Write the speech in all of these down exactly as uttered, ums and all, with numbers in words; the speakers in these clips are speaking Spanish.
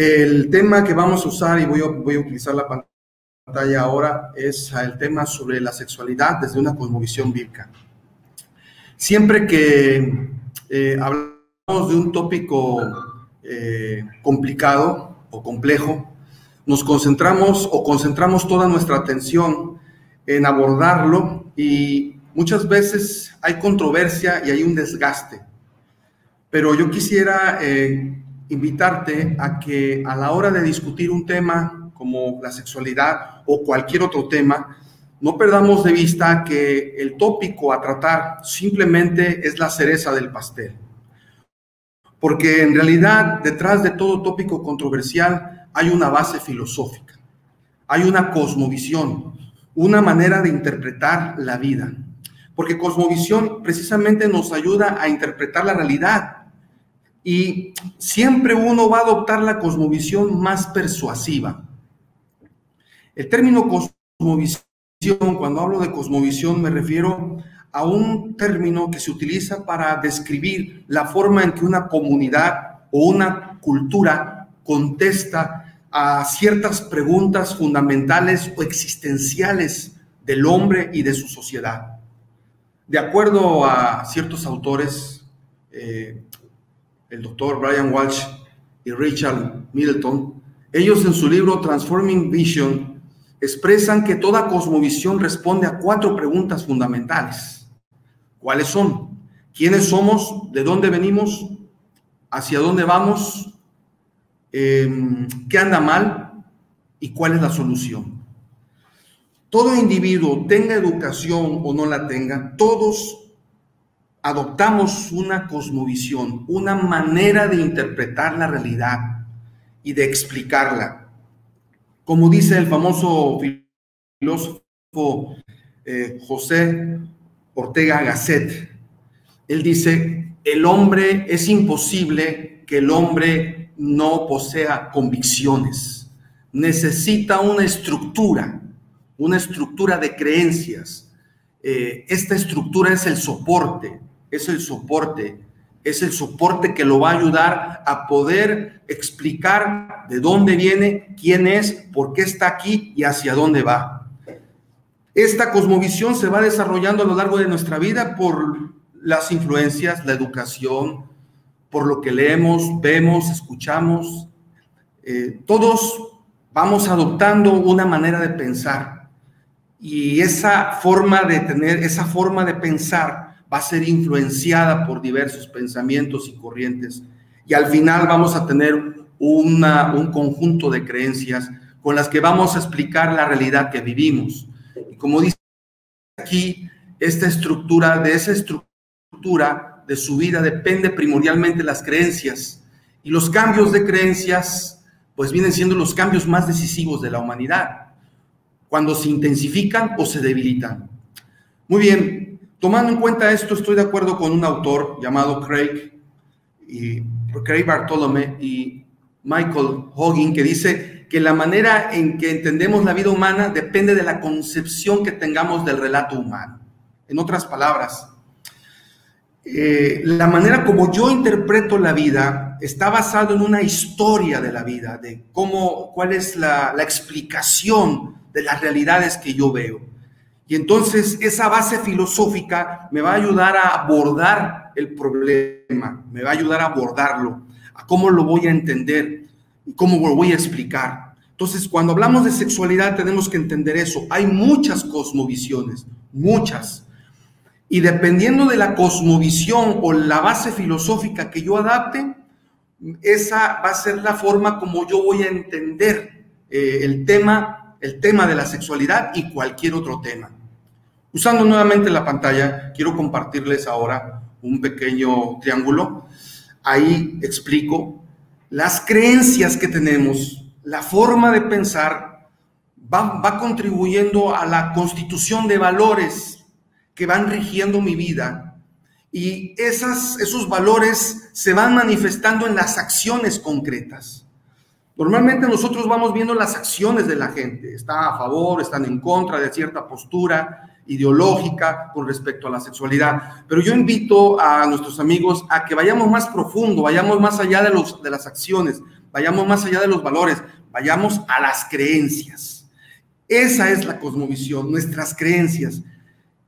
El tema que vamos a usar, y voy a, voy a utilizar la pantalla ahora, es el tema sobre la sexualidad desde una cosmovisión bíblica. Siempre que eh, hablamos de un tópico eh, complicado o complejo, nos concentramos o concentramos toda nuestra atención en abordarlo y muchas veces hay controversia y hay un desgaste. Pero yo quisiera eh, invitarte a que a la hora de discutir un tema como la sexualidad o cualquier otro tema, no perdamos de vista que el tópico a tratar simplemente es la cereza del pastel. Porque en realidad detrás de todo tópico controversial hay una base filosófica, hay una cosmovisión, una manera de interpretar la vida. Porque cosmovisión precisamente nos ayuda a interpretar la realidad. Y siempre uno va a adoptar la cosmovisión más persuasiva. El término cosmovisión, cuando hablo de cosmovisión, me refiero a un término que se utiliza para describir la forma en que una comunidad o una cultura contesta a ciertas preguntas fundamentales o existenciales del hombre y de su sociedad. De acuerdo a ciertos autores, eh, el doctor Brian Walsh y Richard Middleton, ellos en su libro Transforming Vision expresan que toda cosmovisión responde a cuatro preguntas fundamentales. ¿Cuáles son? ¿Quiénes somos? ¿De dónde venimos? ¿Hacia dónde vamos? Eh, ¿Qué anda mal? ¿Y cuál es la solución? Todo individuo, tenga educación o no la tenga, todos adoptamos una cosmovisión, una manera de interpretar la realidad y de explicarla. Como dice el famoso filósofo eh, José Ortega Gasset, él dice, el hombre es imposible que el hombre no posea convicciones, necesita una estructura. Una estructura de creencias. Eh, esta estructura es el soporte, es el soporte, es el soporte que lo va a ayudar a poder explicar de dónde viene, quién es, por qué está aquí y hacia dónde va. Esta cosmovisión se va desarrollando a lo largo de nuestra vida por las influencias, la educación, por lo que leemos, vemos, escuchamos. Eh, todos vamos adoptando una manera de pensar. Y esa forma de tener, esa forma de pensar va a ser influenciada por diversos pensamientos y corrientes. Y al final vamos a tener una, un conjunto de creencias con las que vamos a explicar la realidad que vivimos. Y como dice aquí, esta estructura, de esa estructura de su vida depende primordialmente de las creencias. Y los cambios de creencias, pues vienen siendo los cambios más decisivos de la humanidad, cuando se intensifican o se debilitan. Muy bien, tomando en cuenta esto, estoy de acuerdo con un autor llamado Craig, y, Craig Bartolomé y Michael Hogan, que dice que la manera en que entendemos la vida humana depende de la concepción que tengamos del relato humano. En otras palabras, eh, la manera como yo interpreto la vida está basado en una historia de la vida, de cómo, cuál es la, la explicación de las realidades que yo veo. Y entonces esa base filosófica me va a ayudar a abordar el problema, me va a ayudar a abordarlo, a cómo lo voy a entender, cómo lo voy a explicar. Entonces, cuando hablamos de sexualidad tenemos que entender eso. Hay muchas cosmovisiones, muchas. Y dependiendo de la cosmovisión o la base filosófica que yo adapte, esa va a ser la forma como yo voy a entender eh, el tema el tema de la sexualidad y cualquier otro tema. Usando nuevamente la pantalla, quiero compartirles ahora un pequeño triángulo. Ahí explico las creencias que tenemos, la forma de pensar va, va contribuyendo a la constitución de valores que van rigiendo mi vida, y esas, esos valores se van manifestando en las acciones concretas. Normalmente nosotros vamos viendo las acciones de la gente, está a favor, están en contra de cierta postura ideológica con respecto a la sexualidad, pero yo invito a nuestros amigos a que vayamos más profundo, vayamos más allá de, los, de las acciones, vayamos más allá de los valores, vayamos a las creencias. Esa es la cosmovisión, nuestras creencias.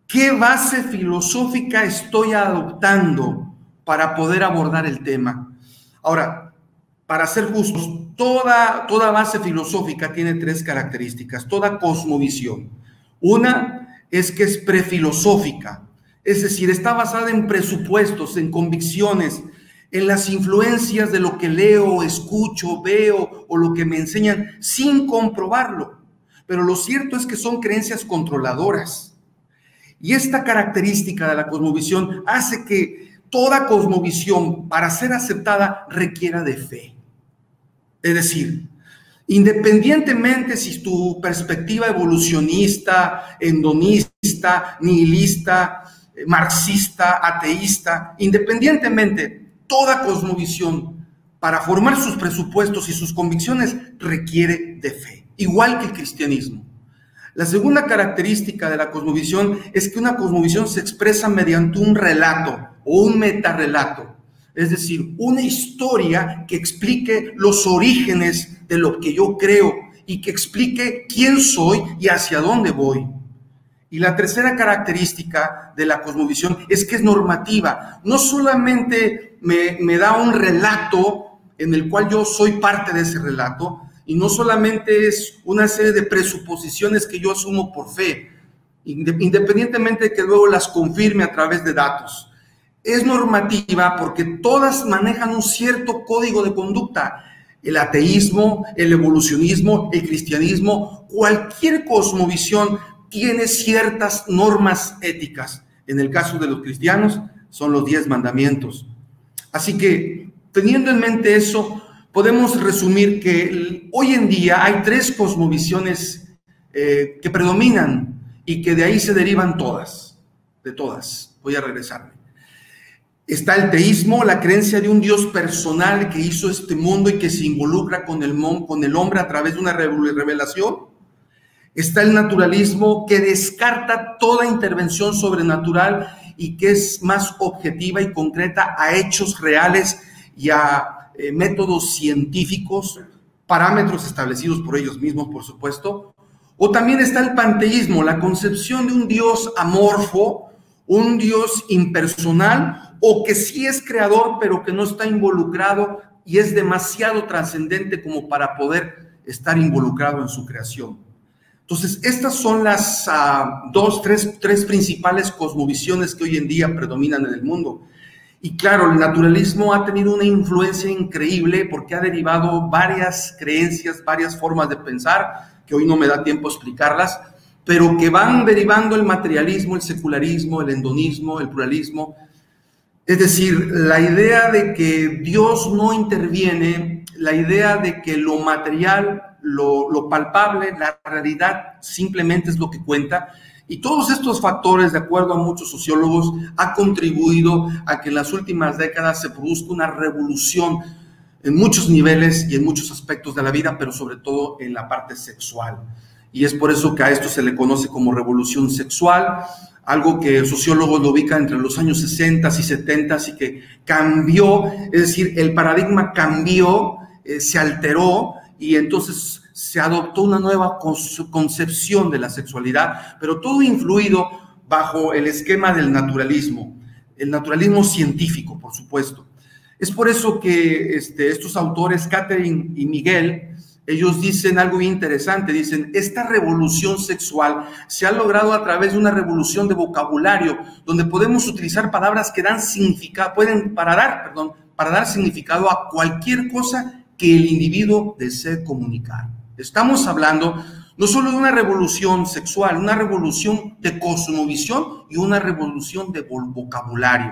¿Qué base filosófica estoy adoptando para poder abordar el tema? Ahora, para ser justos, toda, toda base filosófica tiene tres características, toda cosmovisión. Una es que es prefilosófica, es decir, está basada en presupuestos, en convicciones, en las influencias de lo que leo, escucho, veo o lo que me enseñan sin comprobarlo. Pero lo cierto es que son creencias controladoras. Y esta característica de la cosmovisión hace que toda cosmovisión, para ser aceptada, requiera de fe. Es decir, independientemente si tu perspectiva evolucionista, endonista, nihilista, marxista, ateísta, independientemente, toda cosmovisión, para formar sus presupuestos y sus convicciones, requiere de fe, igual que el cristianismo. La segunda característica de la cosmovisión es que una cosmovisión se expresa mediante un relato o un metarrelato, es decir, una historia que explique los orígenes de lo que yo creo y que explique quién soy y hacia dónde voy. Y la tercera característica de la cosmovisión es que es normativa, no solamente me, me da un relato en el cual yo soy parte de ese relato, y no solamente es una serie de presuposiciones que yo asumo por fe, independientemente de que luego las confirme a través de datos. Es normativa porque todas manejan un cierto código de conducta. El ateísmo, el evolucionismo, el cristianismo, cualquier cosmovisión tiene ciertas normas éticas. En el caso de los cristianos, son los diez mandamientos. Así que, teniendo en mente eso, podemos resumir que hoy en día hay tres cosmovisiones eh, que predominan y que de ahí se derivan todas, de todas. Voy a regresarme. Está el teísmo, la creencia de un Dios personal que hizo este mundo y que se involucra con el, con el hombre a través de una revelación. Está el naturalismo, que descarta toda intervención sobrenatural y que es más objetiva y concreta a hechos reales y a Eh, métodos científicos, parámetros establecidos por ellos mismos, por supuesto. O también está el panteísmo, la concepción de un Dios amorfo, un Dios impersonal, o que sí es creador, pero que no está involucrado y es demasiado trascendente como para poder estar involucrado en su creación. Entonces, estas son las uh, dos, tres, tres principales cosmovisiones que hoy en día predominan en el mundo. Y claro, el naturalismo ha tenido una influencia increíble porque ha derivado varias creencias, varias formas de pensar, que hoy no me da tiempo a explicarlas, pero que van derivando el materialismo, el secularismo, el endonismo, el pluralismo. Es decir, la idea de que Dios no interviene, la idea de que lo material, lo, lo palpable, la realidad simplemente es lo que cuenta. Y todos estos factores, de acuerdo a muchos sociólogos, ha contribuido a que en las últimas décadas se produzca una revolución en muchos niveles y en muchos aspectos de la vida, pero sobre todo en la parte sexual. Y es por eso que a esto se le conoce como revolución sexual, algo que sociólogos lo ubican entre los años sesenta y setenta, y que cambió, es decir, el paradigma cambió, eh, se alteró y entonces se adoptó una nueva concepción de la sexualidad, pero todo influido bajo el esquema del naturalismo, el naturalismo científico, por supuesto. Es por eso que este, estos autores, Catherine y Miguel, ellos dicen algo bien interesante, dicen, esta revolución sexual se ha logrado a través de una revolución de vocabulario, donde podemos utilizar palabras que dan significado, pueden para dar, perdón, para dar significado a cualquier cosa que el individuo desee comunicar. Estamos hablando no solo de una revolución sexual, una revolución de cosmovisión y una revolución de vocabulario.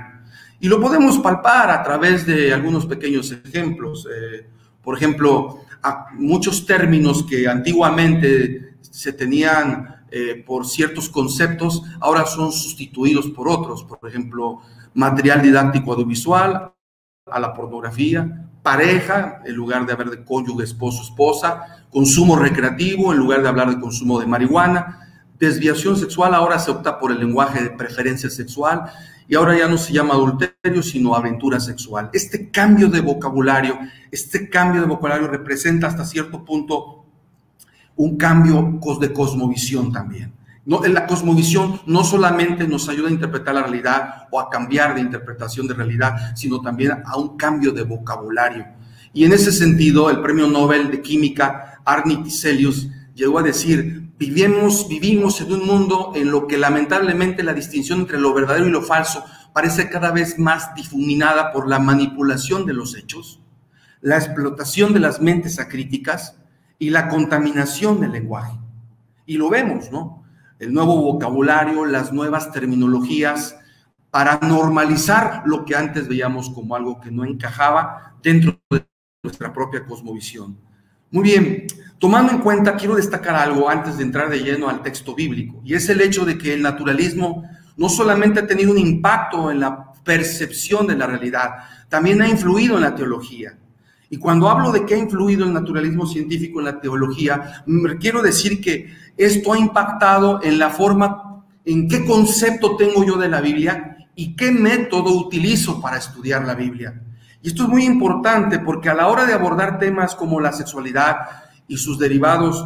Y lo podemos palpar a través de algunos pequeños ejemplos. Eh, por ejemplo, muchos términos que antiguamente se tenían eh, por ciertos conceptos, ahora son sustituidos por otros. Por ejemplo, material didáctico audiovisual, a la pornografía, pareja, en lugar de hablar de cónyuge, esposo, esposa, consumo recreativo, en lugar de hablar de consumo de marihuana, desviación sexual, ahora se opta por el lenguaje de preferencia sexual y ahora ya no se llama adulterio, sino aventura sexual. Este cambio de vocabulario, este cambio de vocabulario representa hasta cierto punto un cambio de cosmovisión también. No, en la cosmovisión no solamente nos ayuda a interpretar la realidad o a cambiar de interpretación de realidad, sino también a un cambio de vocabulario. Y en ese sentido, el premio Nobel de Química, Arnit Iselius, llegó a decir, vivimos, vivimos en un mundo en lo que lamentablemente la distinción entre lo verdadero y lo falso parece cada vez más difuminada por la manipulación de los hechos, la explotación de las mentes acríticas y la contaminación del lenguaje. Y lo vemos, ¿no? El nuevo vocabulario, las nuevas terminologías, para normalizar lo que antes veíamos como algo que no encajaba dentro de nuestra propia cosmovisión. Muy bien, tomando en cuenta, quiero destacar algo antes de entrar de lleno al texto bíblico, y es el hecho de que el naturalismo no solamente ha tenido un impacto en la percepción de la realidad, también ha influido en la teología. Y cuando hablo de que ha influido el naturalismo científico en la teología, quiero decir que esto ha impactado en la forma, en qué concepto tengo yo de la Biblia y qué método utilizo para estudiar la Biblia. Y esto es muy importante porque a la hora de abordar temas como la sexualidad y sus derivados,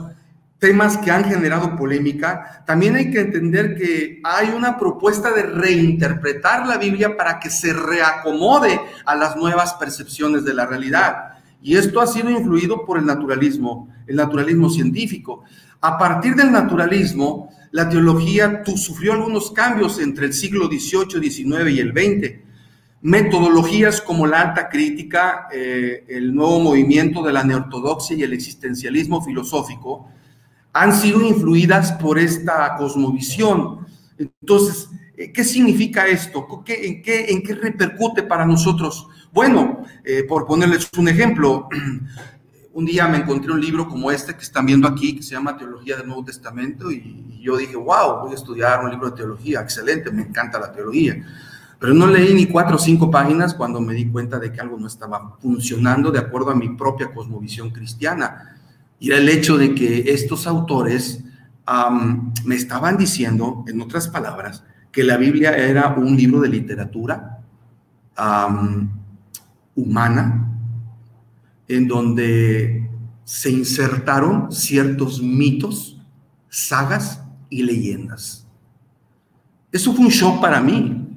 temas que han generado polémica, también hay que entender que hay una propuesta de reinterpretar la Biblia para que se reacomode a las nuevas percepciones de la realidad. Y esto ha sido influido por el naturalismo, el naturalismo científico. A partir del naturalismo, la teología sufrió algunos cambios entre el siglo dieciocho, diecinueve y el veinte. Metodologías como la alta crítica, eh, el nuevo movimiento de la neortodoxia y el existencialismo filosófico, han sido influidas por esta cosmovisión. Entonces, ¿qué significa esto? ¿Qué, en, qué, ¿En qué repercute para nosotros? Bueno, eh, por ponerles un ejemplo, un día me encontré un libro como este que están viendo aquí, que se llama Teología del Nuevo Testamento, y yo dije, wow, voy a estudiar un libro de teología, excelente, me encanta la teología. Pero no leí ni cuatro o cinco páginas cuando me di cuenta de que algo no estaba funcionando de acuerdo a mi propia cosmovisión cristiana. Y era el hecho de que estos autores um, me estaban diciendo, en otras palabras, que la Biblia era un libro de literatura um, humana, en donde se insertaron ciertos mitos, sagas y leyendas. Eso fue un shock para mí,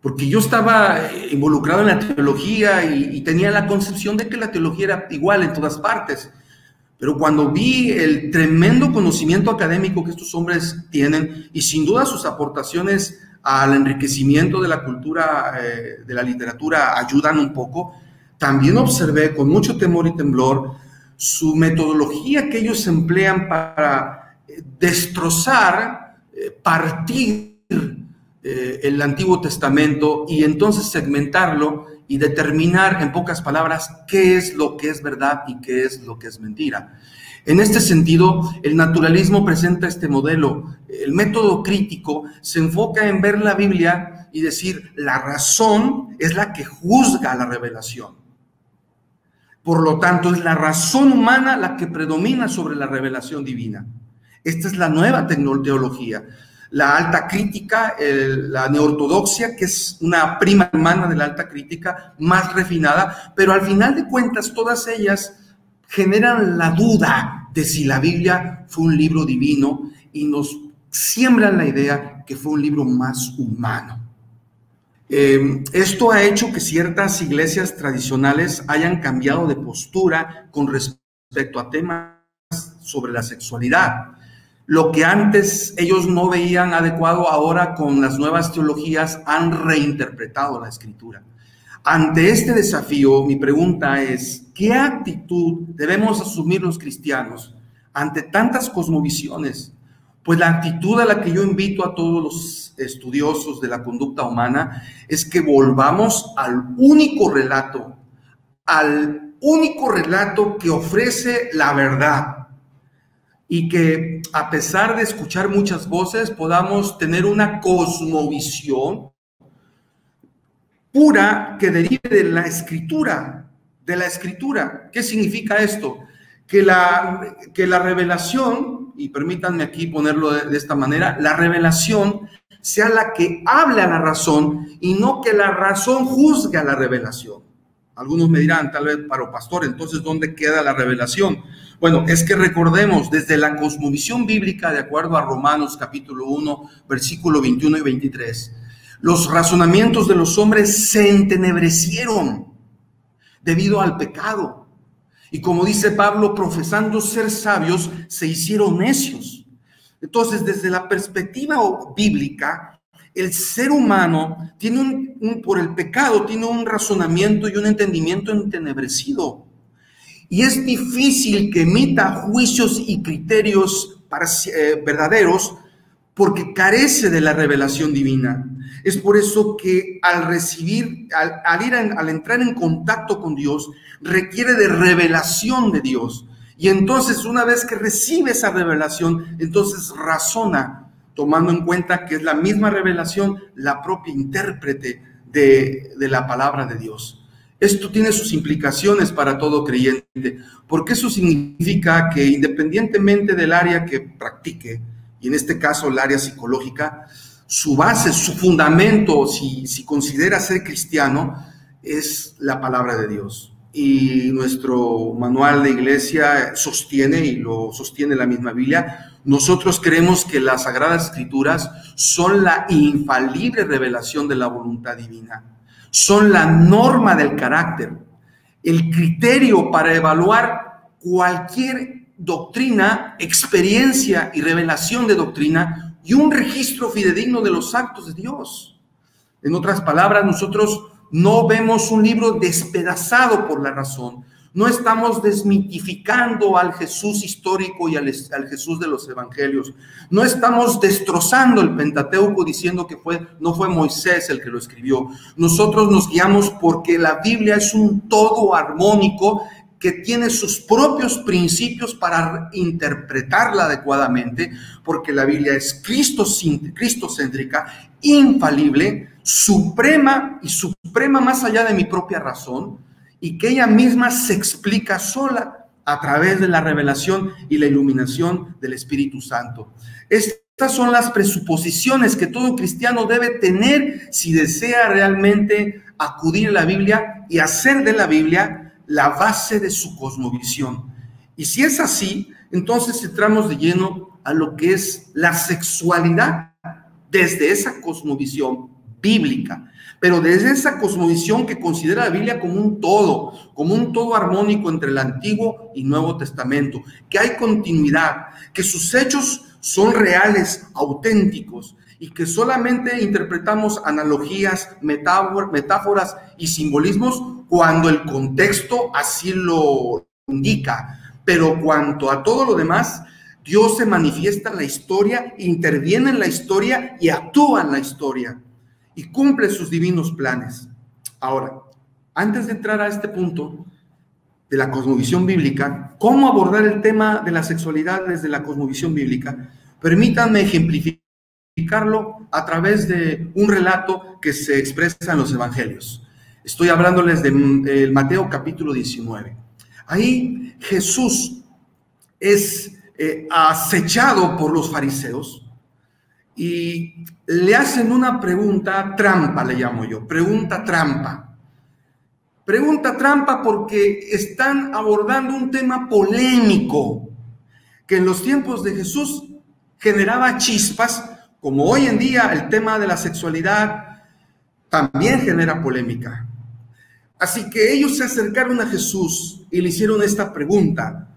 porque yo estaba involucrado en la teología y, y tenía la concepción de que la teología era igual en todas partes. Pero cuando vi el tremendo conocimiento académico que estos hombres tienen y sin duda sus aportaciones al enriquecimiento de la cultura, eh, de la literatura ayudan un poco, también observé con mucho temor y temblor su metodología que ellos emplean para destrozar, eh, partir eh, el Antiguo Testamento y entonces segmentarlo y determinar, en pocas palabras, qué es lo que es verdad y qué es lo que es mentira. En este sentido, el naturalismo presenta este modelo. El método crítico se enfoca en ver la Biblia y decir, la razón es la que juzga la revelación. Por lo tanto, es la razón humana la que predomina sobre la revelación divina. Esta es la nueva teología. La alta crítica, el, la neortodoxia, que es una prima hermana de la alta crítica, más refinada, pero al final de cuentas todas ellas generan la duda de si la Biblia fue un libro divino y nos siembran la idea que fue un libro más humano. Eh, esto ha hecho que ciertas iglesias tradicionales hayan cambiado de postura con respecto a temas sobre la sexualidad. Lo que antes ellos no veían adecuado, ahora con las nuevas teologías han reinterpretado la escritura. Ante este desafío, mi pregunta es, ¿qué actitud debemos asumir los cristianos ante tantas cosmovisiones? Pues la actitud a la que yo invito a todos los estudiosos de la conducta humana es que volvamos al único relato, al único relato que ofrece la verdad. Y que a pesar de escuchar muchas voces podamos tener una cosmovisión pura que derive de la escritura, de la escritura. ¿Qué significa esto? Que la, que la revelación y permítanme aquí ponerlo de, de esta manera, la revelación sea la que habla la razón y no que la razón juzgue a la revelación. Algunos me dirán, tal vez, pero pastor, entonces, ¿dónde queda la revelación? Bueno, es que recordemos, desde la cosmovisión bíblica, de acuerdo a Romanos capítulo uno, versículo veintiuno y veintitrés, los razonamientos de los hombres se entenebrecieron debido al pecado. Y como dice Pablo, profesando ser sabios, se hicieron necios. Entonces, desde la perspectiva bíblica, el ser humano tiene un, un, por el pecado, tiene un razonamiento y un entendimiento entenebrecido. Y es difícil que emita juicios y criterios para, eh, verdaderos, porque carece de la revelación divina. Es por eso que al recibir, al, al, ir en, al entrar en contacto con Dios, requiere de revelación de Dios. Y entonces, una vez que recibe esa revelación, entonces razona, tomando en cuenta que es la misma revelación, la propia intérprete de, de la palabra de Dios. Esto tiene sus implicaciones para todo creyente, porque eso significa que independientemente del área que practique, y en este caso el área psicológica, su base, su fundamento, si, si considera ser cristiano, es la palabra de Dios. Y nuestro manual de iglesia sostiene, y lo sostiene la misma Biblia, nosotros creemos que las Sagradas Escrituras son la infalible revelación de la voluntad divina, son la norma del carácter, el criterio para evaluar cualquier doctrina, experiencia y revelación de doctrina, y un registro fidedigno de los actos de Dios. En otras palabras, nosotros no vemos un libro despedazado por la razón. No estamos desmitificando al Jesús histórico y al, al Jesús de los evangelios. No estamos destrozando el Pentateuco diciendo que fue, no fue Moisés el que lo escribió. Nosotros nos guiamos porque la Biblia es un todo armónico que tiene sus propios principios para interpretarla adecuadamente, porque la Biblia es cristocéntrica, infalible, suprema y suprema más allá de mi propia razón, y que ella misma se explica sola a través de la revelación y la iluminación del Espíritu Santo. Estas son las presuposiciones que todo cristiano debe tener si desea realmente acudir a la Biblia y hacer de la Biblia la base de su cosmovisión. Y si es así, entonces entramos de lleno a lo que es la sexualidad desde esa cosmovisión bíblica, pero desde esa cosmovisión que considera la Biblia como un todo, como un todo armónico entre el Antiguo y Nuevo Testamento, que hay continuidad, que sus hechos son reales, auténticos, y que solamente interpretamos analogías, metáforas y simbolismos cuando el contexto así lo indica, pero cuanto a todo lo demás, Dios se manifiesta en la historia, interviene en la historia y actúa en la historia, y cumple sus divinos planes. Ahora, antes de entrar a este punto de la cosmovisión bíblica, cómo abordar el tema de la sexualidad desde la cosmovisión bíblica, permítanme ejemplificarlo a través de un relato que se expresa en los evangelios. Estoy hablándoles de Mateo capítulo diecinueve. Ahí Jesús es eh, acechado por los fariseos, y le hacen una pregunta trampa, le llamo yo, pregunta trampa. Pregunta trampa porque están abordando un tema polémico que en los tiempos de Jesús generaba chispas, como hoy en día el tema de la sexualidad también genera polémica. Así que ellos se acercaron a Jesús y le hicieron esta pregunta.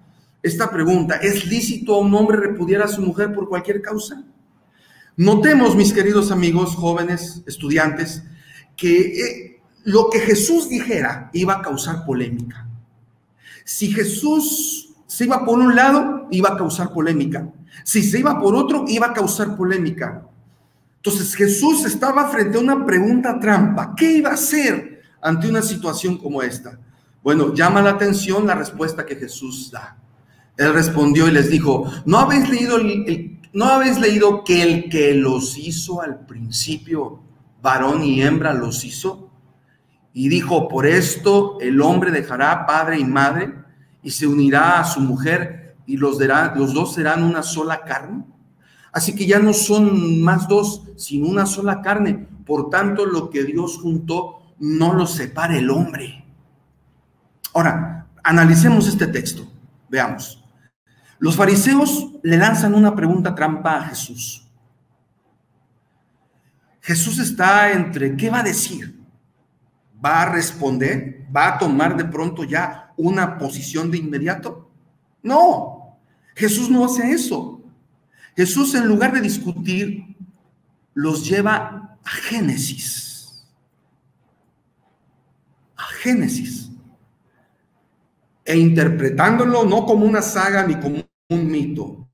Esta pregunta, ¿es lícito a un hombre repudiar a su mujer por cualquier causa? Notemos, mis queridos amigos, jóvenes, estudiantes, que lo que Jesús dijera iba a causar polémica. Si Jesús se iba por un lado, iba a causar polémica. Si se iba por otro, iba a causar polémica. Entonces Jesús estaba frente a una pregunta trampa. ¿Qué iba a hacer ante una situación como esta? Bueno, llama la atención la respuesta que Jesús da. Él respondió y les dijo, ¿no habéis leído el, el ¿No habéis leído que el que los hizo al principio, varón y hembra los hizo? Y dijo, por esto el hombre dejará padre y madre y se unirá a su mujer y los, derá, los dos serán una sola carne. Así que ya no son más dos, sino una sola carne. Por tanto, lo que Dios juntó, no lo separa el hombre. Ahora, analicemos este texto. Veamos. Los fariseos le lanzan una pregunta trampa a Jesús. Jesús está entre, ¿qué va a decir? ¿Va a responder? ¿Va a tomar de pronto ya una posición de inmediato? No, Jesús no hace eso. Jesús, en lugar de discutir, los lleva a Génesis. A Génesis. E interpretándolo no como una saga, ni como un mito,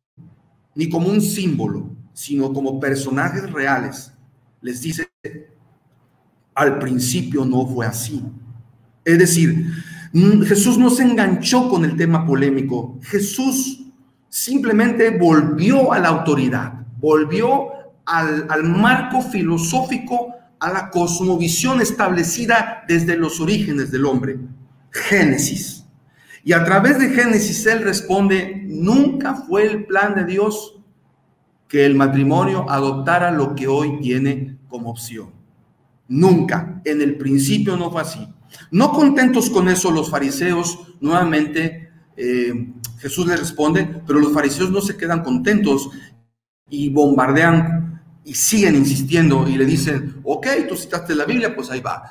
ni como un símbolo, sino como personajes reales. Les dice, al principio no fue así. Es decir, Jesús no se enganchó con el tema polémico. Jesús simplemente volvió a la autoridad, volvió al, al marco filosófico, a la cosmovisión establecida desde los orígenes del hombre. Génesis. Y a través de Génesis él responde, nunca fue el plan de Dios que el matrimonio adoptara lo que hoy tiene como opción. Nunca, en el principio no fue así. No contentos con eso, los fariseos, nuevamente, eh, Jesús les responde, pero los fariseos no se quedan contentos y bombardean y siguen insistiendo y le dicen, ok, tú citaste la Biblia, pues ahí va.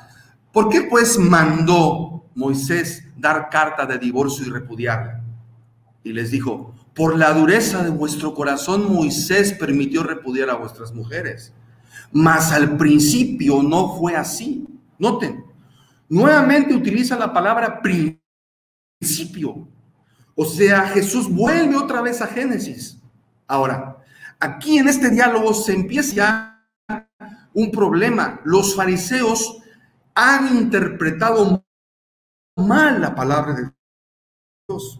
¿Por qué pues mandó Moisés dar carta de divorcio y repudiarla? Y les dijo, por la dureza de vuestro corazón, Moisés permitió repudiar a vuestras mujeres. Mas al principio no fue así. Noten, nuevamente utiliza la palabra principio. O sea, Jesús vuelve otra vez a Génesis. Ahora, aquí en este diálogo se empieza ya un problema. Los fariseos han interpretado mal la palabra de Dios.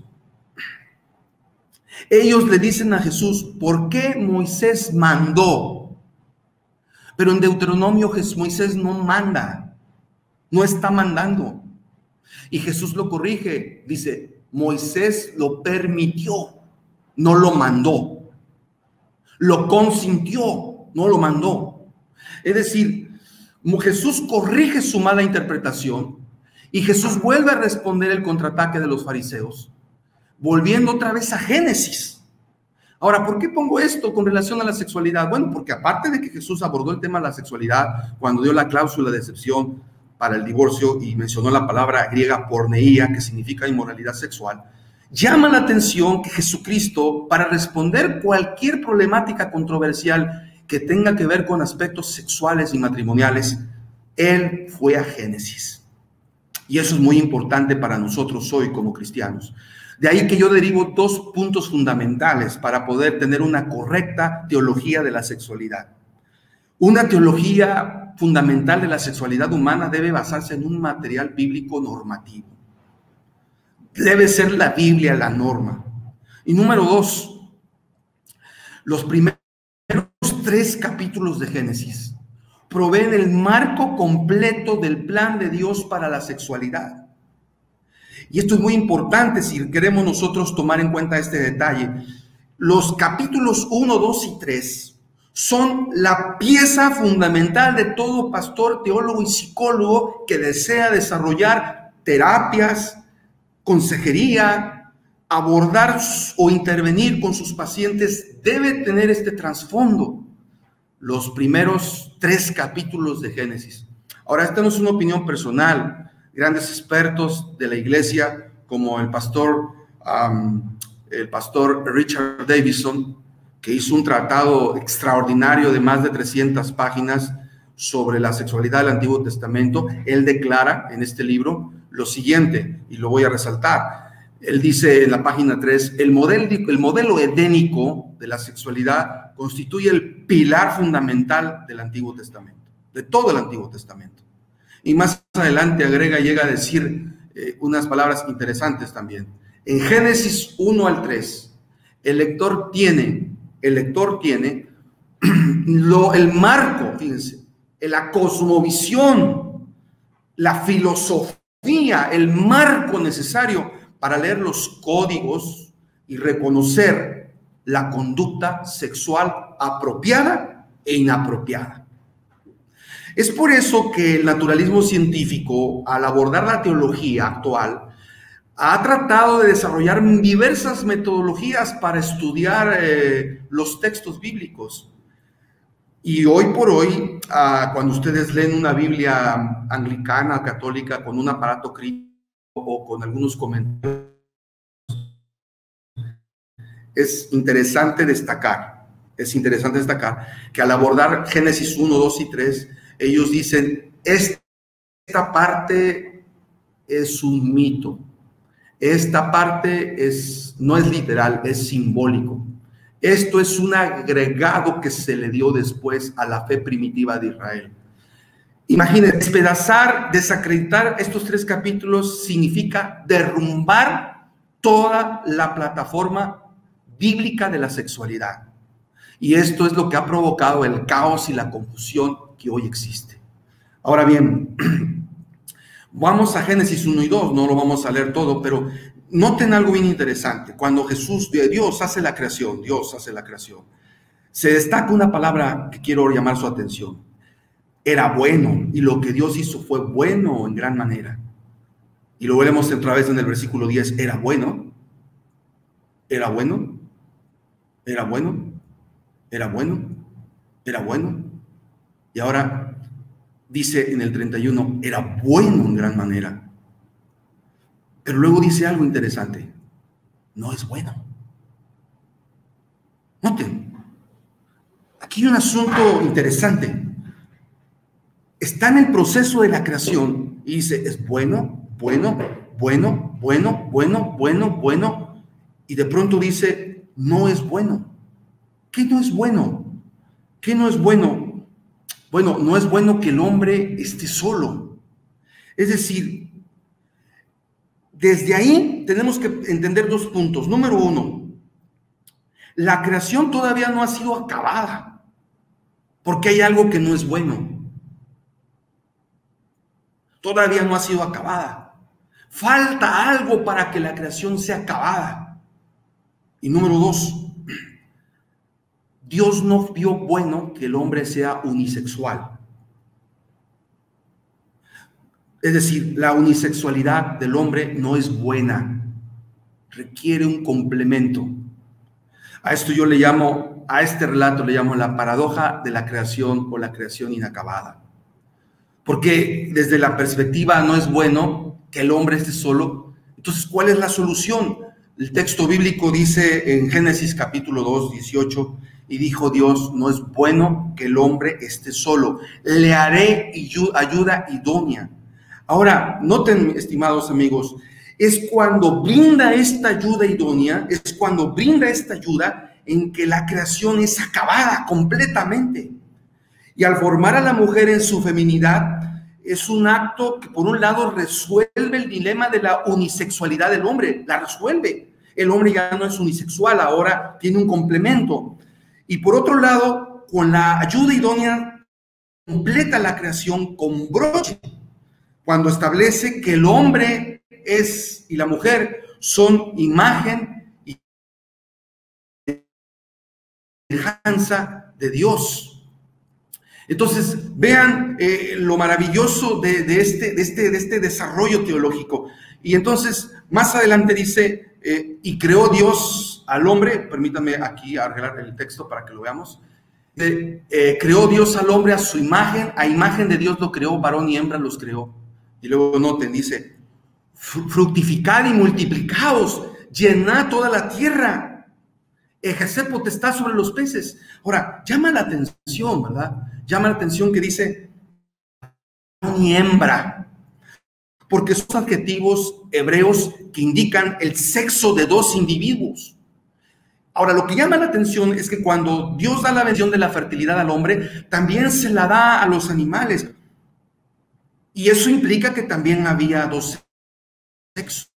Ellos le dicen a Jesús, ¿por qué Moisés mandó? Pero en Deuteronomio Moisés no manda, no está mandando. Y Jesús lo corrige, dice, Moisés lo permitió, no lo mandó. Lo consintió, no lo mandó. Es decir, Jesús corrige su mala interpretación y Jesús vuelve a responder el contraataque de los fariseos. Volviendo otra vez a Génesis. Ahora, ¿por qué pongo esto con relación a la sexualidad? Bueno, porque aparte de que Jesús abordó el tema de la sexualidad cuando dio la cláusula de excepción para el divorcio y mencionó la palabra griega porneía, que significa inmoralidad sexual, llama la atención que Jesucristo, para responder cualquier problemática controversial que tenga que ver con aspectos sexuales y matrimoniales, él fue a Génesis. Y eso es muy importante para nosotros hoy como cristianos. De ahí que yo derivo dos puntos fundamentales para poder tener una correcta teología de la sexualidad. Una teología fundamental de la sexualidad humana debe basarse en un material bíblico normativo. Debe ser la Biblia la norma. Y número dos, los primeros tres capítulos de Génesis proveen el marco completo del plan de Dios para la sexualidad. Y esto es muy importante si queremos nosotros tomar en cuenta este detalle. Los capítulos uno, dos y tres son la pieza fundamental de todo pastor, teólogo y psicólogo que desea desarrollar terapias, consejería, abordar o intervenir con sus pacientes. Debe tener este trasfondo, los primeros tres capítulos de Génesis. Ahora, esta no es una opinión personal. Grandes expertos de la iglesia, como el pastor, um, el pastor Richard Davidson, que hizo un tratado extraordinario de más de trescientas páginas sobre la sexualidad del Antiguo Testamento. Él declara en este libro lo siguiente, y lo voy a resaltar. Él dice en la página tres, el modelo, el modelo edénico de la sexualidad constituye el pilar fundamental del Antiguo Testamento, de todo el Antiguo Testamento. Y más adelante agrega, llega a decir eh, unas palabras interesantes también. En Génesis uno al tres, el lector tiene, el lector tiene lo, el marco, fíjense, la cosmovisión, la filosofía, el marco necesario para leer los códigos y reconocer la conducta sexual apropiada e inapropiada. Es por eso que el naturalismo científico, al abordar la teología actual, ha tratado de desarrollar diversas metodologías para estudiar eh, los textos bíblicos. Y hoy por hoy, ah, cuando ustedes leen una Biblia anglicana, católica, con un aparato crítico o con algunos comentarios, es interesante destacar, es interesante destacar que al abordar Génesis uno, dos y tres, ellos dicen, esta parte es un mito. Esta parte es, no es literal, es simbólico. Esto es un agregado que se le dio después a la fe primitiva de Israel. Imagínense, despedazar, desacreditar estos tres capítulos significa derrumbar toda la plataforma bíblica de la sexualidad. Y esto es lo que ha provocado el caos y la confusión que hoy existe. Ahora bien, vamos a Génesis uno y dos, no lo vamos a leer todo, pero noten algo bien interesante. Cuando Jesús, Dios hace la creación, Dios hace la creación, se destaca una palabra que quiero llamar su atención. Era bueno, y lo que Dios hizo fue bueno en gran manera. Y lo veremos otra vez en el versículo diez, era bueno, era bueno, era bueno, era bueno, era bueno, y ahora dice en el treinta y uno, era bueno en gran manera. Pero luego dice algo interesante. No es bueno. Noten. Aquí hay un asunto interesante. Está en el proceso de la creación. Y dice, es bueno, bueno, bueno, bueno, bueno, bueno, bueno. Y de pronto dice, no es bueno. ¿Qué no es bueno? ¿Qué no es bueno? Bueno, no es bueno que el hombre esté solo. Es decir, desde ahí tenemos que entender dos puntos. Número uno, la creación todavía no ha sido acabada, porque hay algo que no es bueno. Todavía no ha sido acabada. Falta algo para que la creación sea acabada. Y número dos, Dios no vio bueno que el hombre sea unisexual. Es decir, la unisexualidad del hombre no es buena. Requiere un complemento. A esto yo le llamo, a este relato le llamo la paradoja de la creación o la creación inacabada. Porque desde la perspectiva no es bueno que el hombre esté solo. Entonces, ¿cuál es la solución? El texto bíblico dice en Génesis capítulo dos, dieciocho... Y dijo Dios, no es bueno que el hombre esté solo. Le haré ayuda idónea. Ahora, noten, estimados amigos, es cuando brinda esta ayuda idónea, es cuando brinda esta ayuda en que la creación es acabada completamente. Y al formar a la mujer en su feminidad, es un acto que por un lado resuelve el dilema de la unisexualidad del hombre, la resuelve. El hombre ya no es unisexual, ahora tiene un complemento. Y por otro lado, con la ayuda idónea, completa la creación con broche, cuando establece que el hombre es y la mujer son imagen y semejanza de Dios. Entonces, vean eh, lo maravilloso de, de, este, de, este, de este desarrollo teológico. Y entonces, más adelante dice, eh, y creó Dios al hombre, permítame aquí arreglar el texto para que lo veamos. Eh, eh, creó Dios al hombre a su imagen, a imagen de Dios lo creó, varón y hembra los creó. Y luego noten, dice, fructificad y multiplicaos, llenad toda la tierra, ejerced potestad sobre los peces. Ahora, llama la atención, ¿verdad? Llama la atención que dice, varón y hembra, porque son adjetivos hebreos que indican el sexo de dos individuos. Ahora, lo que llama la atención es que cuando Dios da la bendición de la fertilidad al hombre, también se la da a los animales. Y eso implica que también había dos sexos.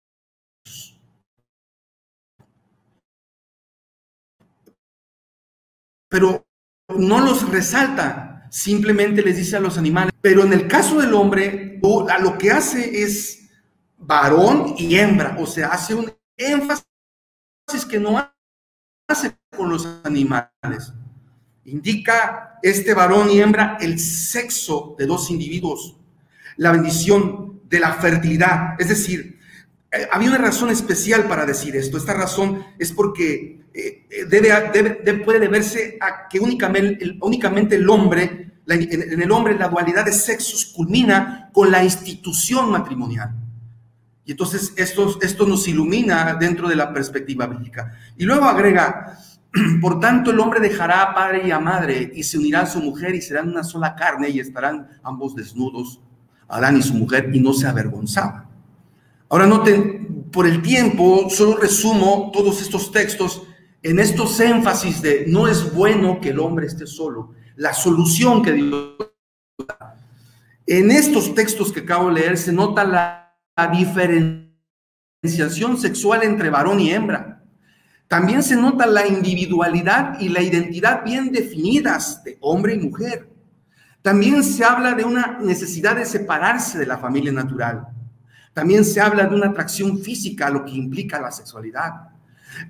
Pero no los resalta, simplemente les dice a los animales. Pero en el caso del hombre, lo que hace es varón y hembra, o sea, hace un énfasis que no hace con los animales. Indica este varón y hembra el sexo de dos individuos, la bendición de la fertilidad. Es decir, había una razón especial para decir esto. Esta razón es porque debe, debe, debe, puede deberse a que únicamente el, únicamente el hombre, la, en, en el hombre la dualidad de sexos culmina con la institución matrimonial. Y entonces esto, esto nos ilumina dentro de la perspectiva bíblica. Y luego agrega, por tanto el hombre dejará a padre y a madre y se unirá a su mujer y serán una sola carne y estarán ambos desnudos, Adán y su mujer, y no se avergonzaba. Ahora noten, por el tiempo, solo resumo todos estos textos en estos énfasis de no es bueno que el hombre esté solo, la solución que Dios da. En estos textos que acabo de leer se nota la La diferenciación sexual entre varón y hembra. También se nota la individualidad y la identidad bien definidas de hombre y mujer. También se habla de una necesidad de separarse de la familia natural. También se habla de una atracción física, lo que implica la sexualidad.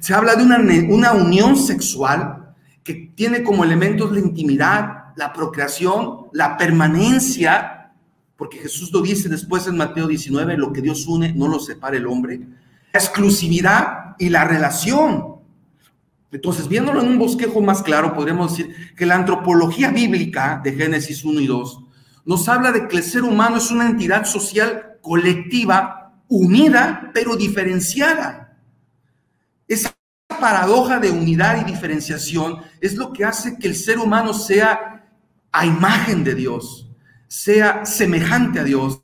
Se habla de una, una unión sexual que tiene como elementos la intimidad, la procreación, la permanencia. Porque Jesús lo dice después en Mateo diecinueve, lo que Dios une no lo separa el hombre. La exclusividad y la relación. Entonces, viéndolo en un bosquejo más claro, podríamos decir que la antropología bíblica de Génesis uno y dos nos habla de que el ser humano es una entidad social colectiva, unida, pero diferenciada. Esa paradoja de unidad y diferenciación es lo que hace que el ser humano sea a imagen de Dios, sea semejante a Dios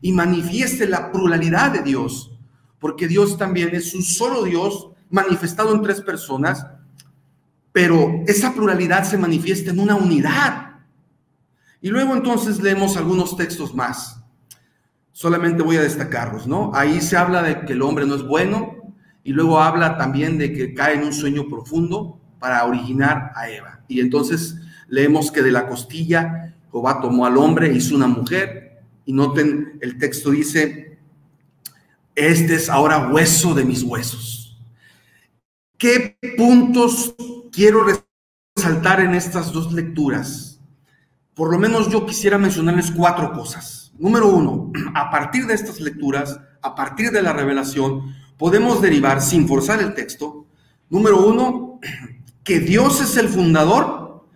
y manifieste la pluralidad de Dios, porque Dios también es un solo Dios manifestado en tres personas, pero esa pluralidad se manifiesta en una unidad. Y luego entonces leemos algunos textos más, solamente voy a destacarlos, ¿no? Ahí se habla de que el hombre no es bueno, y luego habla también de que cae en un sueño profundo para originar a Eva, y entonces leemos que de la costilla Jehová tomó al hombre, hizo una mujer, y noten, el texto dice, este es ahora hueso de mis huesos. ¿Qué puntos quiero resaltar en estas dos lecturas? Por lo menos yo quisiera mencionarles cuatro cosas. Número uno, a partir de estas lecturas, a partir de la revelación, podemos derivar, sin forzar el texto, número uno, que Dios es el fundador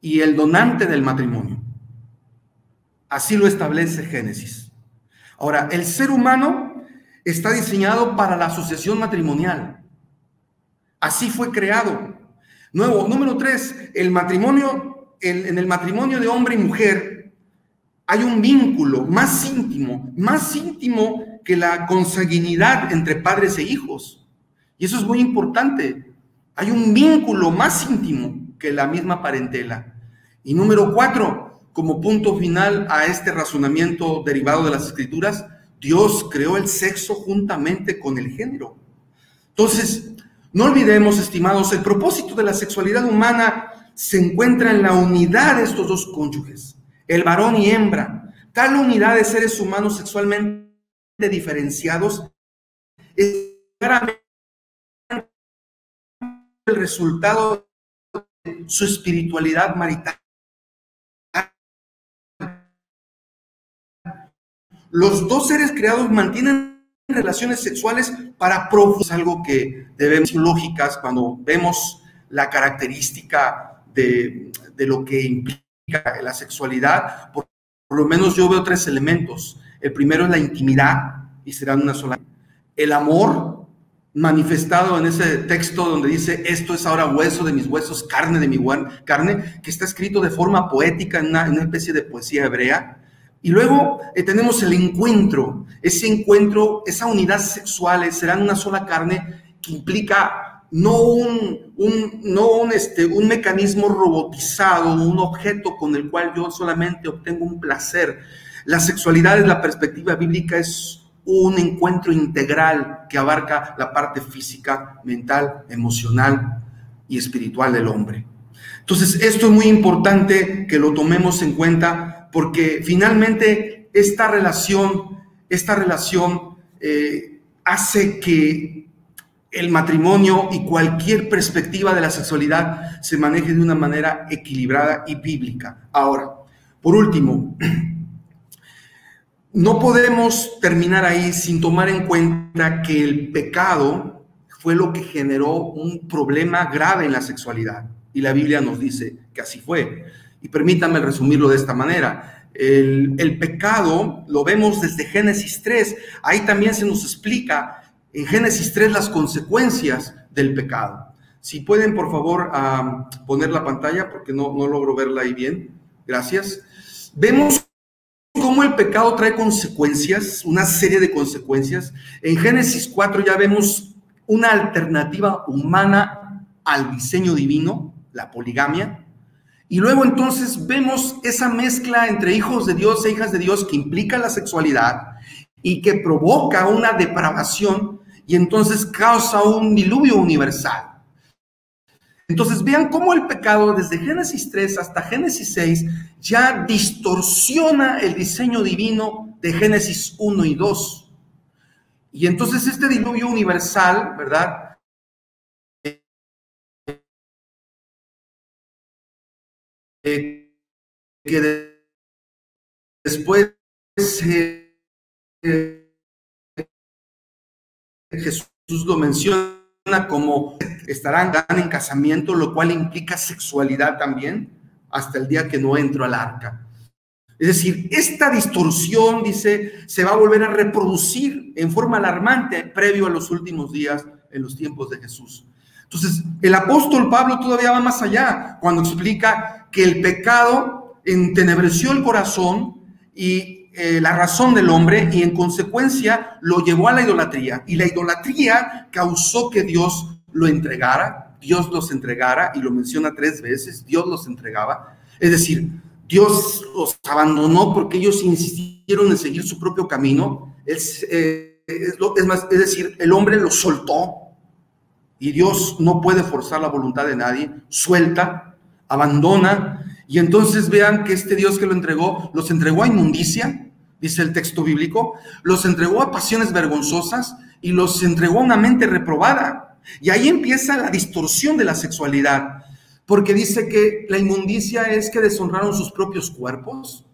y el donante del matrimonio. Así lo establece Génesis. Ahora, el ser humano está diseñado para la asociación matrimonial. Así fue creado. Nuevo, número tres, el matrimonio, el, en el matrimonio de hombre y mujer hay un vínculo más íntimo, más íntimo que la consanguinidad entre padres e hijos. Y eso es muy importante. Hay un vínculo más íntimo que la misma parentela. Y número cuatro, como punto final a este razonamiento derivado de las Escrituras, Dios creó el sexo juntamente con el género. Entonces, no olvidemos, estimados, el propósito de la sexualidad humana se encuentra en la unidad de estos dos cónyuges, el varón y hembra. Tal unidad de seres humanos sexualmente diferenciados es claramente el resultado de su espiritualidad marital. Los dos seres creados mantienen relaciones sexuales para profundizar, algo que debemos lógicas cuando vemos la característica de, de lo que implica la sexualidad. Por, por lo menos yo veo tres elementos. El primero es la intimidad, y serán una sola. El amor, manifestado en ese texto donde dice, esto es ahora hueso de mis huesos, carne de mi carne, que está escrito de forma poética en una, en una especie de poesía hebrea. Y luego eh, tenemos el encuentro, ese encuentro, esa unidad sexual, serán una sola carne, que implica no un, un, no un, este, un mecanismo robotizado, un objeto con el cual yo solamente obtengo un placer. La sexualidad desde la perspectiva bíblica es un encuentro integral que abarca la parte física, mental, emocional y espiritual del hombre. Entonces, esto es muy importante que lo tomemos en cuenta, porque finalmente esta relación, esta relación eh, hace que el matrimonio y cualquier perspectiva de la sexualidad se maneje de una manera equilibrada y bíblica. Ahora, por último, no podemos terminar ahí sin tomar en cuenta que el pecado fue lo que generó un problema grave en la sexualidad. Y la Biblia nos dice que así fue. Y permítanme resumirlo de esta manera. El, el pecado lo vemos desde Génesis tres. Ahí también se nos explica en Génesis tres las consecuencias del pecado. Si pueden, por favor, uh, poner la pantalla porque no, no logro verla ahí bien. Gracias. Vemos cómo el pecado trae consecuencias, una serie de consecuencias. En Génesis cuatro ya vemos una alternativa humana al diseño divino, la poligamia. Y luego entonces vemos esa mezcla entre hijos de Dios e hijas de Dios que implica la sexualidad y que provoca una depravación y entonces causa un diluvio universal. Entonces vean cómo el pecado desde Génesis tres hasta Génesis seis ya distorsiona el diseño divino de Génesis uno y dos. Y entonces este diluvio universal, ¿verdad? Eh, que de, después eh, eh, Jesús lo menciona como estarán en casamiento, lo cual implica sexualidad también, hasta el día que no entro al arca. Es decir, esta distorsión, dice, se va a volver a reproducir en forma alarmante previo a los últimos días, en los tiempos de Jesús. Entonces, el apóstol Pablo todavía va más allá, cuando explica que el pecado entenebreció el corazón y Eh, la razón del hombre y en consecuencia lo llevó a la idolatría, y la idolatría causó que Dios lo entregara, Dios los entregara, y lo menciona tres veces, Dios los entregaba, es decir, Dios los abandonó porque ellos insistieron en seguir su propio camino, es, eh, es, lo, es más, es decir, el hombre los soltó, y Dios no puede forzar la voluntad de nadie, suelta, abandona. Y entonces vean que este Dios que lo entregó, los entregó a inmundicia, dice el texto bíblico, los entregó a pasiones vergonzosas y los entregó a una mente reprobada. Y ahí empieza la distorsión de la sexualidad, porque dice que la inmundicia es que deshonraron sus propios cuerpos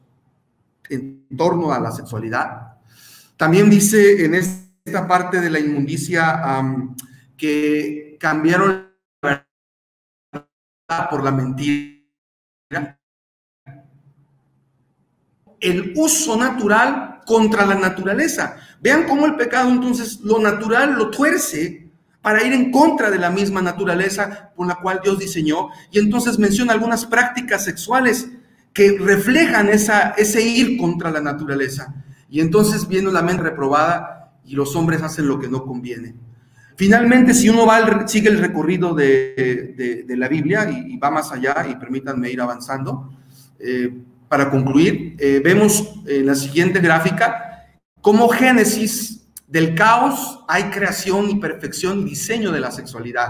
en torno a la sexualidad. También dice en esta parte de la inmundicia um, que cambiaron la verdad por la mentira. El uso natural contra la naturaleza. Vean cómo el pecado entonces lo natural lo tuerce para ir en contra de la misma naturaleza por la cual Dios diseñó, y entonces menciona algunas prácticas sexuales que reflejan esa, ese ir contra la naturaleza, y entonces viene la mente reprobada y los hombres hacen lo que no conviene. Finalmente, si uno va, sigue el recorrido de, de, de la Biblia y, y va más allá, y permítanme ir avanzando, eh, para concluir, eh, vemos en la siguiente gráfica cómo Génesis del caos hay creación y perfección y diseño de la sexualidad,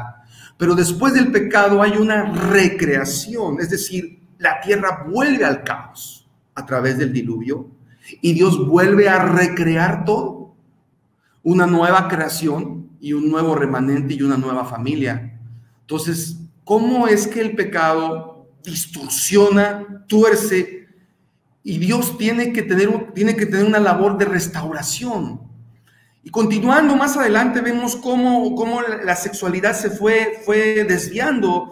pero después del pecado hay una recreación, es decir, la tierra vuelve al caos a través del diluvio y Dios vuelve a recrear todo, una nueva creación y un nuevo remanente y una nueva familia. Entonces, ¿cómo es que el pecado distorsiona, tuerce, y Dios tiene que tener, tiene que tener una labor de restauración? Y continuando más adelante vemos cómo, cómo la sexualidad se fue, fue desviando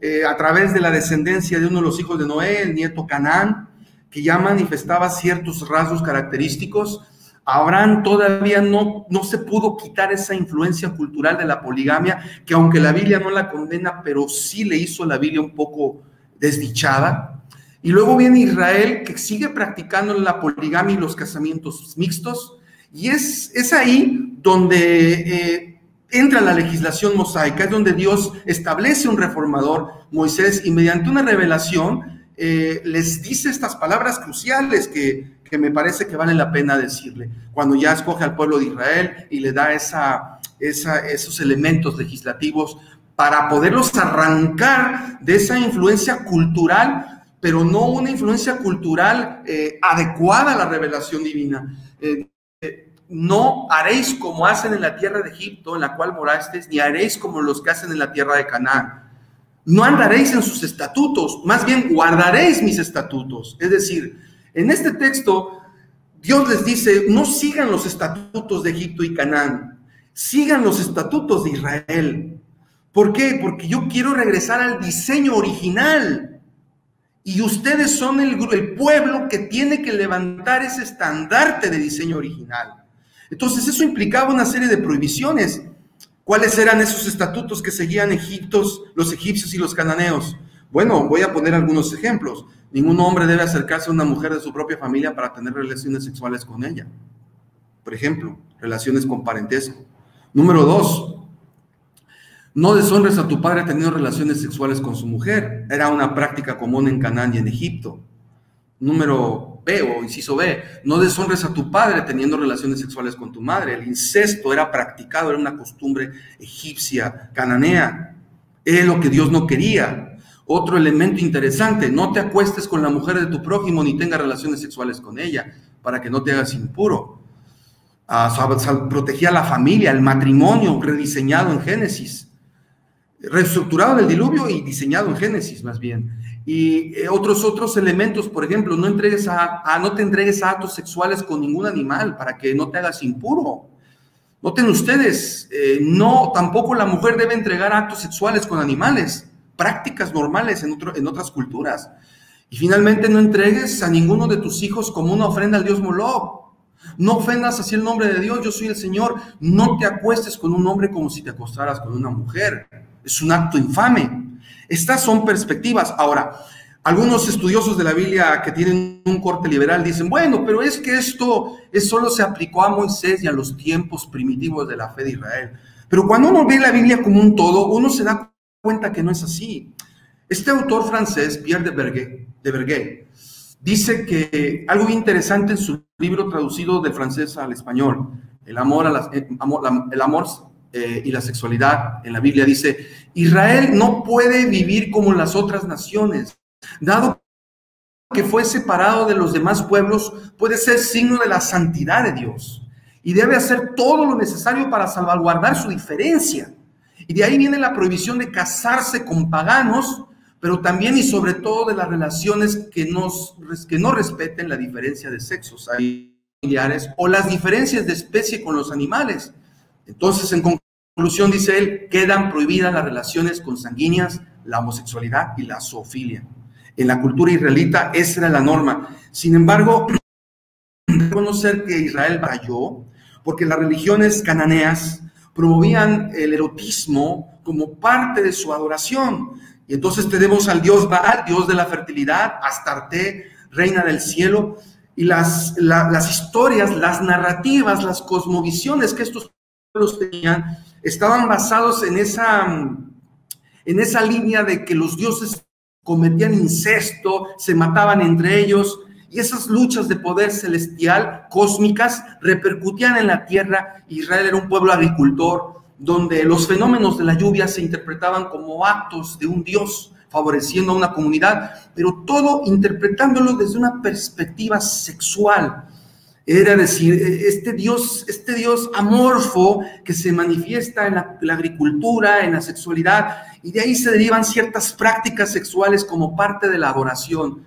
eh, a través de la descendencia de uno de los hijos de Noé, el nieto Canaán, que ya manifestaba ciertos rasgos característicos. Abraham todavía no, no se pudo quitar esa influencia cultural de la poligamia, que aunque la Biblia no la condena, pero sí le hizo la Biblia un poco desdichada. Y luego viene Israel, que sigue practicando la poligamia y los casamientos mixtos, y es, es ahí donde eh, entra la legislación mosaica, es donde Dios establece un reformador, Moisés, y mediante una revelación eh, les dice estas palabras cruciales que... que me parece que vale la pena decirle, cuando ya escoge al pueblo de Israel y le da esa, esa, esos elementos legislativos para poderlos arrancar de esa influencia cultural, pero no una influencia cultural eh, adecuada a la revelación divina. Eh, eh, no haréis como hacen en la tierra de Egipto, en la cual morasteis, ni haréis como los que hacen en la tierra de Canaán. No andaréis en sus estatutos, más bien guardaréis mis estatutos. Es decir, en este texto, Dios les dice, no sigan los estatutos de Egipto y Canaán, sigan los estatutos de Israel. ¿Por qué? Porque yo quiero regresar al diseño original. Y ustedes son el, el pueblo que tiene que levantar ese estandarte de diseño original. Entonces, eso implicaba una serie de prohibiciones. ¿Cuáles eran esos estatutos que seguían Egiptos, los egipcios y los cananeos? Bueno, voy a poner algunos ejemplos. Ningún hombre debe acercarse a una mujer de su propia familia para tener relaciones sexuales con ella. Por ejemplo, relaciones con parentesco. Número dos, no deshonres a tu padre teniendo relaciones sexuales con su mujer. Era una práctica común en Canaán y en Egipto. Número B o inciso B, no deshonres a tu padre teniendo relaciones sexuales con tu madre. El incesto era practicado, era una costumbre egipcia, cananea. Era lo que Dios no quería. Otro elemento interesante, no te acuestes con la mujer de tu prójimo ni tengas relaciones sexuales con ella, para que no te hagas impuro. Ah, protegía a la familia, el matrimonio rediseñado en Génesis, reestructurado en el diluvio y diseñado en Génesis más bien. Y otros, otros elementos, por ejemplo, no, entregues a, a, no te entregues a actos sexuales con ningún animal, para que no te hagas impuro. Noten ustedes, eh, no, tampoco la mujer debe entregar actos sexuales con animales. Prácticas normales en, otro, en otras culturas. Y finalmente, no entregues a ninguno de tus hijos como una ofrenda al dios Moloch. No ofendas así el nombre de Dios, yo soy el Señor. No te acuestes con un hombre como si te acostaras con una mujer. Es un acto infame. Estas son perspectivas. Ahora, algunos estudiosos de la Biblia que tienen un corte liberal dicen, bueno, pero es que esto es, solo se aplicó a Moisés y a los tiempos primitivos de la fe de Israel. Pero cuando uno ve la Biblia como un todo, uno se da cuenta que no es así. Este autor francés, Pierre de Berguet, de Berguet, dice que algo interesante en su libro traducido del francés al español, El amor, a la, el amor, el amor eh, y la sexualidad en la Biblia, dice, Israel no puede vivir como las otras naciones, dado que fue separado de los demás pueblos, puede ser signo de la santidad de Dios y debe hacer todo lo necesario para salvaguardar su diferencia. Y de ahí viene la prohibición de casarse con paganos, pero también y sobre todo de las relaciones que, nos, que no respeten la diferencia de sexos familiares o las diferencias de especie con los animales. Entonces, en conclusión, dice él, quedan prohibidas las relaciones consanguíneas, la homosexualidad y la zoofilia. En la cultura israelita esa era la norma. Sin embargo, reconocer que Israel falló porque las religiones cananeas promovían el erotismo como parte de su adoración. Y entonces tenemos al dios Baal, dios de la fertilidad, Astarte, reina del cielo, y las, la, las historias, las narrativas, las cosmovisiones que estos pueblos tenían, estaban basados en esa, en esa línea de que los dioses cometían incesto, se mataban entre ellos, y esas luchas de poder celestial, cósmicas, repercutían en la tierra. Israel era un pueblo agricultor, donde los fenómenos de la lluvia se interpretaban como actos de un dios, favoreciendo a una comunidad, pero todo interpretándolo desde una perspectiva sexual. Era decir, este dios, este dios amorfo que se manifiesta en la, la agricultura, en la sexualidad, y de ahí se derivan ciertas prácticas sexuales como parte de la adoración.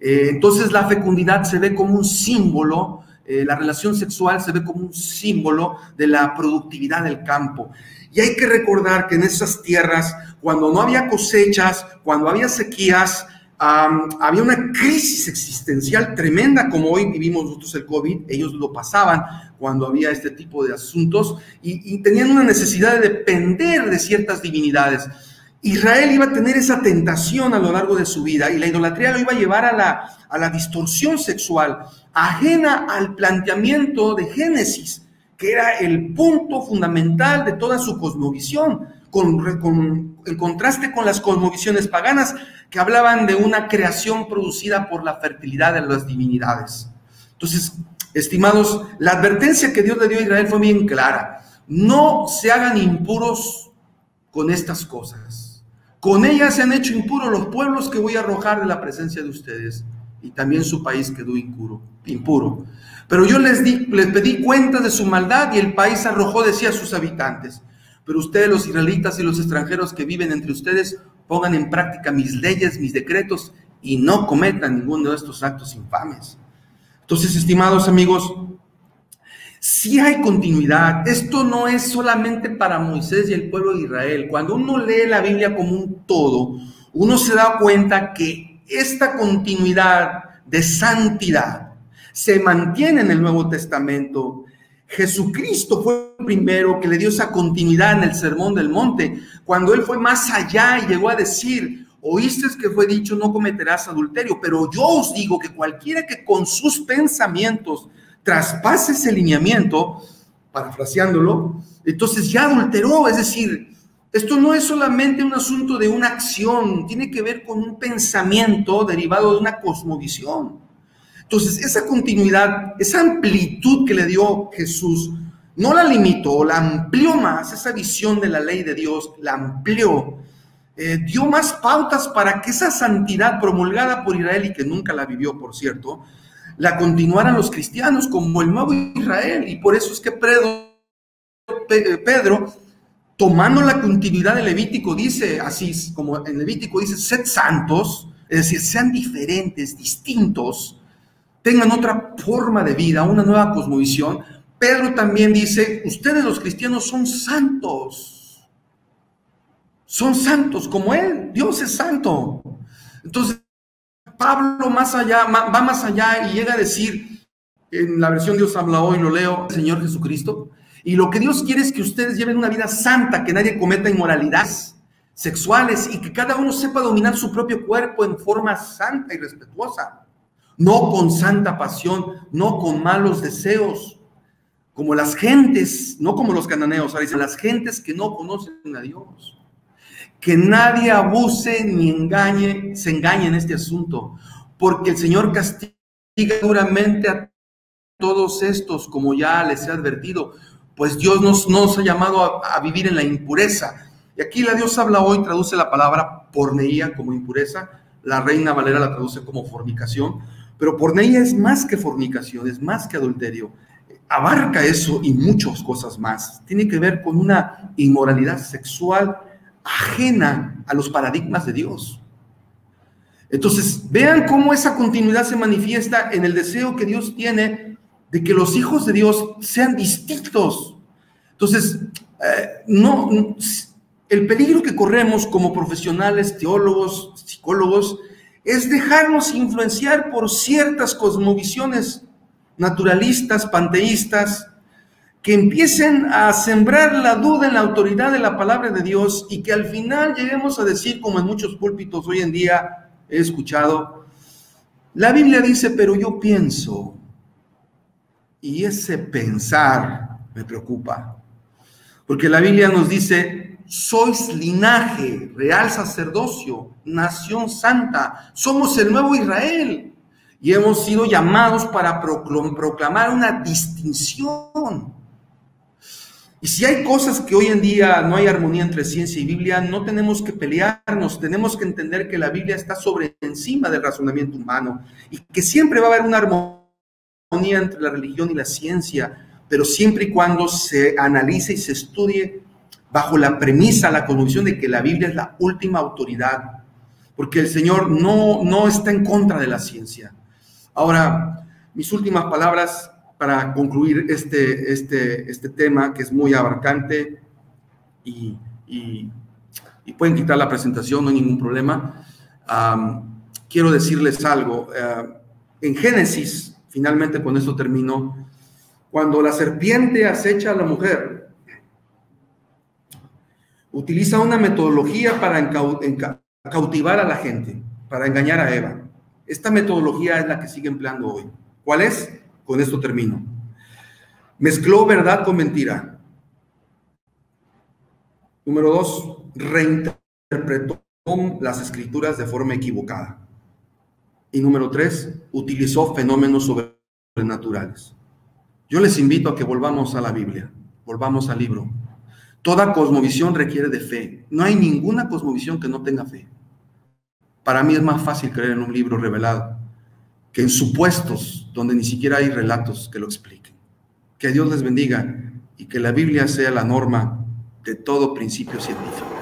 Entonces la fecundidad se ve como un símbolo, eh, la relación sexual se ve como un símbolo de la productividad del campo. Y hay que recordar que en esas tierras, cuando no había cosechas, cuando había sequías, um, había una crisis existencial tremenda, como hoy vivimos nosotros el COVID, ellos lo pasaban cuando había este tipo de asuntos, y, y tenían una necesidad de depender de ciertas divinidades. Israel iba a tener esa tentación a lo largo de su vida y la idolatría lo iba a llevar a la, a la distorsión sexual, ajena al planteamiento de Génesis, que era el punto fundamental de toda su cosmovisión, con, con, en contraste con las cosmovisiones paganas que hablaban de una creación producida por la fertilidad de las divinidades. Entonces, estimados, la advertencia que Dios le dio a Israel fue bien clara: no se hagan impuros con estas cosas. Con ellas se han hecho impuros los pueblos que voy a arrojar de la presencia de ustedes, y también su país quedó impuro. impuro. Pero yo les, di, les pedí cuenta de su maldad y el país arrojó de sí a sus habitantes. Pero ustedes, los israelitas y los extranjeros que viven entre ustedes, pongan en práctica mis leyes, mis decretos y no cometan ninguno de estos actos infames. Entonces, estimados amigos, sí hay continuidad. Esto no es solamente para Moisés y el pueblo de Israel. Cuando uno lee la Biblia como un todo, uno se da cuenta que esta continuidad de santidad se mantiene en el Nuevo Testamento. Jesucristo fue el primero que le dio esa continuidad en el Sermón del Monte, cuando él fue más allá y llegó a decir: oísteis que fue dicho, no cometerás adulterio, pero yo os digo que cualquiera que con sus pensamientos traspase ese lineamiento, parafraseándolo, entonces ya adulteró. Es decir, esto no es solamente un asunto de una acción, tiene que ver con un pensamiento derivado de una cosmovisión. Entonces, esa continuidad, esa amplitud que le dio Jesús, no la limitó, la amplió más. Esa visión de la ley de Dios la amplió, eh, dio más pautas para que esa santidad promulgada por Israel, y que nunca la vivió, por cierto, la continuaran los cristianos como el nuevo Israel. Y por eso es que Pedro, Pedro tomando la continuidad de Levítico, dice, así como en Levítico dice, sed santos, es decir, sean diferentes, distintos, tengan otra forma de vida, una nueva cosmovisión. Pedro también dice, ustedes los cristianos son santos, son santos como él, Dios es santo. Entonces, Pablo más allá, va más allá y llega a decir, en la versión Dios habla hoy, lo leo, el Señor Jesucristo, y lo que Dios quiere es que ustedes lleven una vida santa, que nadie cometa inmoralidades sexuales y que cada uno sepa dominar su propio cuerpo en forma santa y respetuosa. No con santa pasión, no con malos deseos, como las gentes, no como los cananeos, ahora dicen, las gentes que no conocen a Dios. Que nadie abuse ni engañe, se engañe en este asunto, porque el Señor castiga duramente a todos estos, como ya les he advertido, pues Dios nos, nos ha llamado a, a vivir en la impureza. Y aquí la Dios habla hoy, traduce la palabra porneía como impureza, la Reina Valera la traduce como fornicación, pero porneia es más que fornicación, es más que adulterio. Abarca eso y muchas cosas más. Tiene que ver con una inmoralidad sexual ajena a los paradigmas de Dios. Entonces, vean cómo esa continuidad se manifiesta en el deseo que Dios tiene de que los hijos de Dios sean distintos. Entonces, eh, no, no, el peligro que corremos como profesionales, teólogos, psicólogos, es dejarnos influenciar por ciertas cosmovisiones naturalistas, panteístas, que empiecen a sembrar la duda en la autoridad de la palabra de Dios y que al final lleguemos a decir, como en muchos púlpitos hoy en día he escuchado, la Biblia dice, pero yo pienso, y ese pensar me preocupa, porque la Biblia nos dice, sois linaje, real sacerdocio, nación santa, somos el nuevo Israel y hemos sido llamados para proclamar una distinción. Y si hay cosas que hoy en día no hay armonía entre ciencia y Biblia, no tenemos que pelearnos, tenemos que entender que la Biblia está sobre encima del razonamiento humano y que siempre va a haber una armonía entre la religión y la ciencia, pero siempre y cuando se analice y se estudie bajo la premisa, la convicción de que la Biblia es la última autoridad, porque el Señor no, no está en contra de la ciencia. Ahora, mis últimas palabras para concluir este, este, este tema, que es muy abarcante, y, y, y pueden quitar la presentación, no hay ningún problema. Um, quiero decirles algo. Uh, en Génesis, finalmente con esto termino, cuando la serpiente acecha a la mujer, utiliza una metodología para enca enca cautivar a la gente, para engañar a Eva. Esta metodología es la que sigue empleando hoy. ¿Cuál es? Con esto termino. Mezcló verdad con mentira. Número dos, reinterpretó las escrituras de forma equivocada. Y número tres, utilizó fenómenos sobrenaturales. Yo les invito a que volvamos a la Biblia, volvamos al libro. Toda cosmovisión requiere de fe. No hay ninguna cosmovisión que no tenga fe. Para mí es más fácil creer en un libro revelado que en supuestos donde ni siquiera hay relatos que lo expliquen. Que Dios les bendiga y que la Biblia sea la norma de todo principio científico.